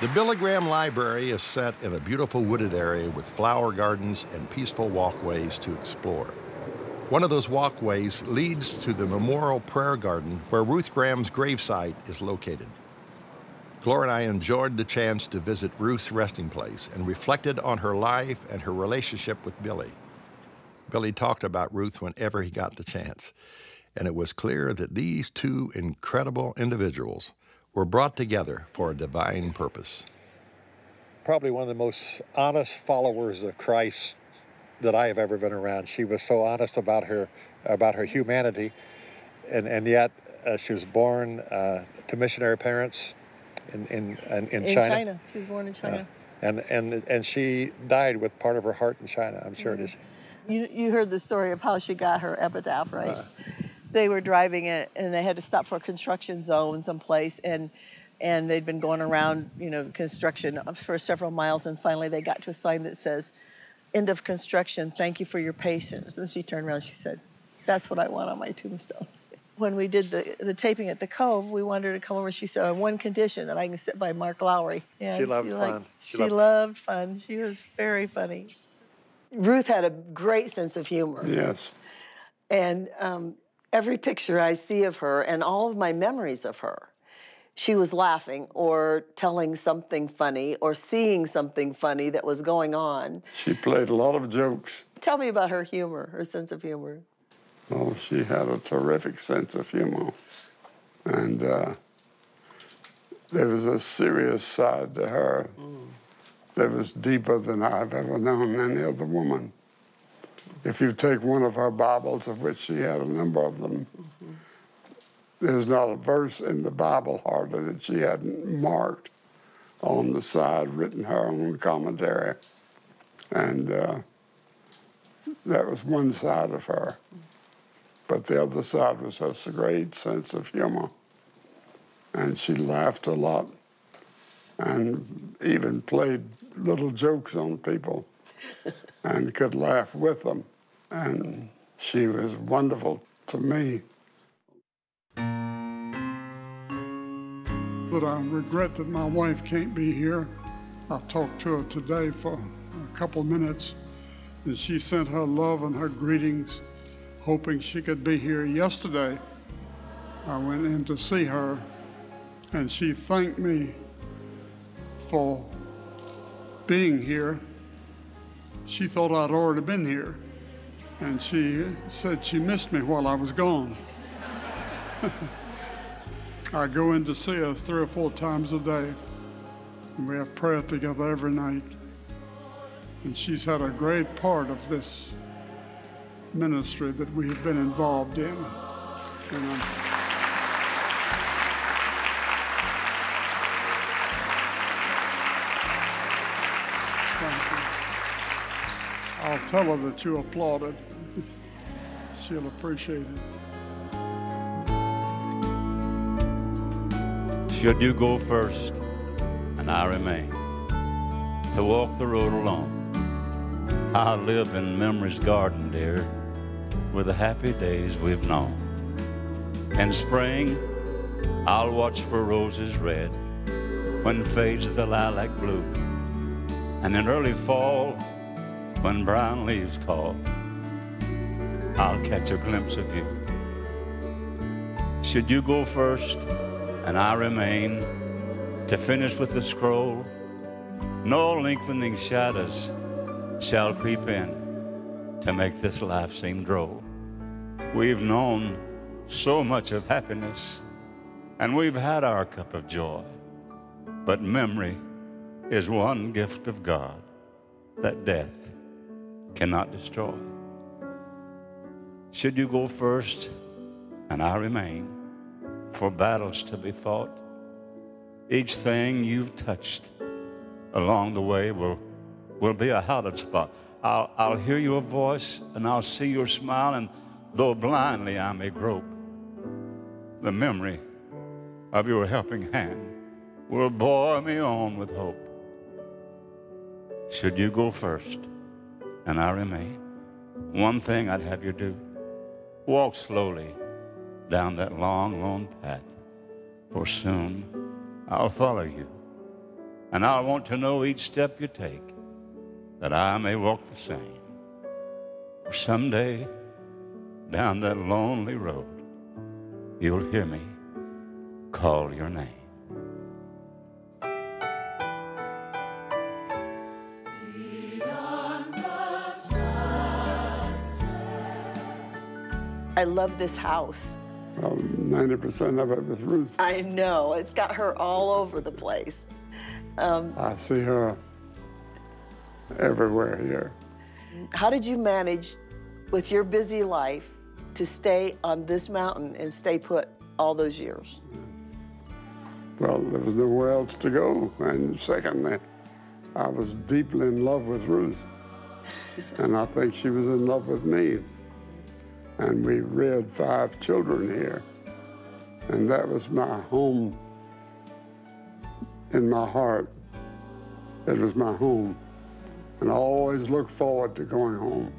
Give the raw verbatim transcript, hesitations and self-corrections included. The Billy Graham Library is set in a beautiful wooded area with flower gardens and peaceful walkways to explore. One of those walkways leads to the Memorial Prayer Garden where Ruth Graham's gravesite is located. Gloria and I enjoyed the chance to visit Ruth's resting place and reflected on her life and her relationship with Billy. Billy talked about Ruth whenever he got the chance, and it was clear that these two incredible individuals were brought together for a divine purpose. Probably one of the most honest followers of Christ that I have ever been around. She was so honest about her, about her humanity, and, and yet uh, she was born uh, to missionary parents in, in, in, in, in China. China. She was born in China. Uh, and, and, and she died with part of her heart in China, I'm sure mm-hmm. it is. You, you heard the story of how she got her epitaph, right? Uh, They were driving it, and they had to stop for a construction zone someplace, and and they'd been going around, you know, construction for several miles, and finally they got to a sign that says, "End of construction. Thank you for your patience." And she turned around, and she said, "That's what I want on my tombstone." When we did the the taping at the Cove, we wanted her to come over. She said, "On one condition, that I can sit by Mark Lowry." Yeah, she loved she fun. Liked, she she loved, loved fun. She was very funny. Ruth had a great sense of humor. Yes, and. Um, Every picture I see of her and all of my memories of her, she was laughing or telling something funny or seeing something funny that was going on. She played a lot of jokes. Tell me about her humor, her sense of humor. Oh, she had a terrific sense of humor. And uh, there was a serious side to her mm. that was deeper than I've ever known any other woman. If you take one of her Bibles, of which she had a number of them, mm-hmm. there's not a verse in the Bible hardly that she hadn't marked on the side, written her own commentary. And uh, that was one side of her. But the other side was her great sense of humor. And she laughed a lot and even played little jokes on people. And could laugh with them. And she was wonderful to me. But I regret that my wife can't be here. I talked to her today for a couple minutes, and she sent her love and her greetings, hoping she could be here yesterday. I went in to see her, and she thanked me for being here. She thought I'd already been here, and she said she missed me while I was gone. I go in to see her three or four times a day, and we have prayer together every night. And she's had a great part of this ministry that we have been involved in. You know. Thank you. I'll tell her that you applauded. She'll appreciate it. Should you go first, and I remain, to walk the road alone, I live in memory's garden, dear, with the happy days we've known. In spring, I'll watch for roses red, when fades the lilac blue, and in early fall, when brown leaves call, I'll catch a glimpse of you. Should you go first, and I remain, to finish with the scroll, no lengthening shadows shall creep in to make this life seem droll. We've known so much of happiness, and we've had our cup of joy, but memory is one gift of God that death cannot destroy. Should you go first, and I remain, for battles to be fought, each thing you've touched along the way will, will be a hallowed spot. I'll, I'll hear your voice, and I'll see your smile, and though blindly I may grope, the memory of your helping hand will bore me on with hope. Should you go first, and I remain, one thing I'd have you do, walk slowly down that long, long path, for soon I'll follow you And I want to know each step you take, that I may walk the same. For someday, down that lonely road, you'll hear me call your name. I love this house. Well, ninety percent of it was Ruth. I know, it's got her all over the place. Um, I see her everywhere here. How did you manage with your busy life to stay on this mountain and stay put all those years? Well, there was nowhere else to go. And secondly, I was deeply in love with Ruth. And I think she was in love with me. And we reared five children here. And that was my home in my heart. It was my home. And I always looked forward to going home.